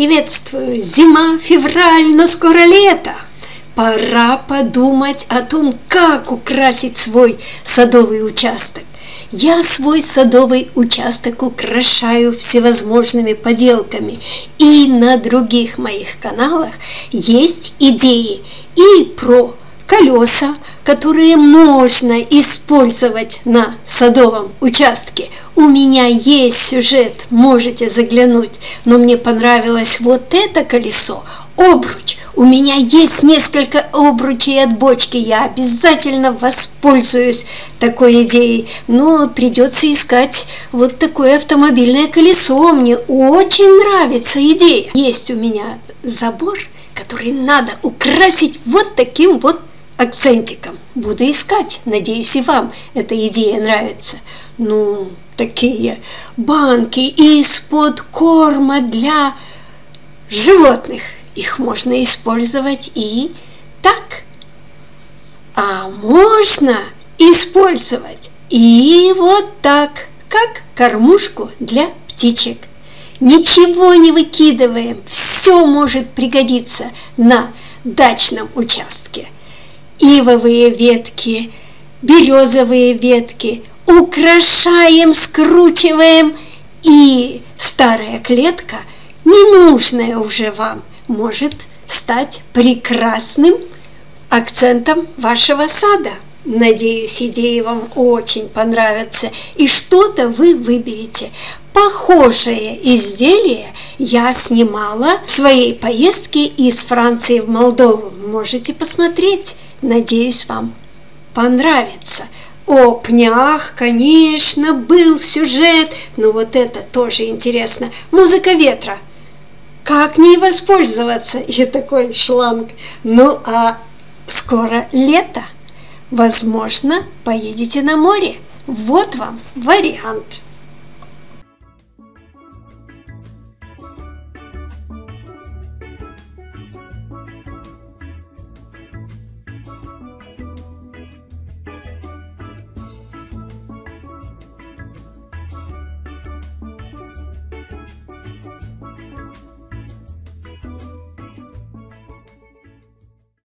приветствую! Зима, февраль, но скоро лето! Пора подумать о том, как украсить свой садовый участок. Я свой садовый участок украшаю всевозможными поделками, и на других моих каналах есть идеи и про колеса, которые можно использовать на садовом участке. У меня есть сюжет, можете заглянуть, но мне понравилось вот это колесо, обруч. У меня есть несколько обручей от бочки, я обязательно воспользуюсь такой идеей, но придется искать вот такое автомобильное колесо, мне очень нравится идея. Есть у меня забор, который надо украсить вот таким вот акцентиком. Буду искать, надеюсь, и вам эта идея нравится. Ну, такие банки из-под корма для животных. Их можно использовать и так, а можно использовать и вот так, как кормушку для птичек. Ничего не выкидываем, все может пригодиться на дачном участке. Ивовые ветки, березовые ветки украшаем, скручиваем, и старая клетка, ненужная уже вам, может стать прекрасным акцентом вашего сада. Надеюсь, идеи вам очень понравятся, и что-то вы выберете. Похожее изделие я снимала в своей поездке из Франции в Молдову. Можете посмотреть, надеюсь, вам понравится. О пнях, конечно, был сюжет, но вот это тоже интересно. Музыка ветра. Как ней воспользоваться? И такой шланг. Ну, а скоро лето. Возможно, поедете на море. Вот вам вариант.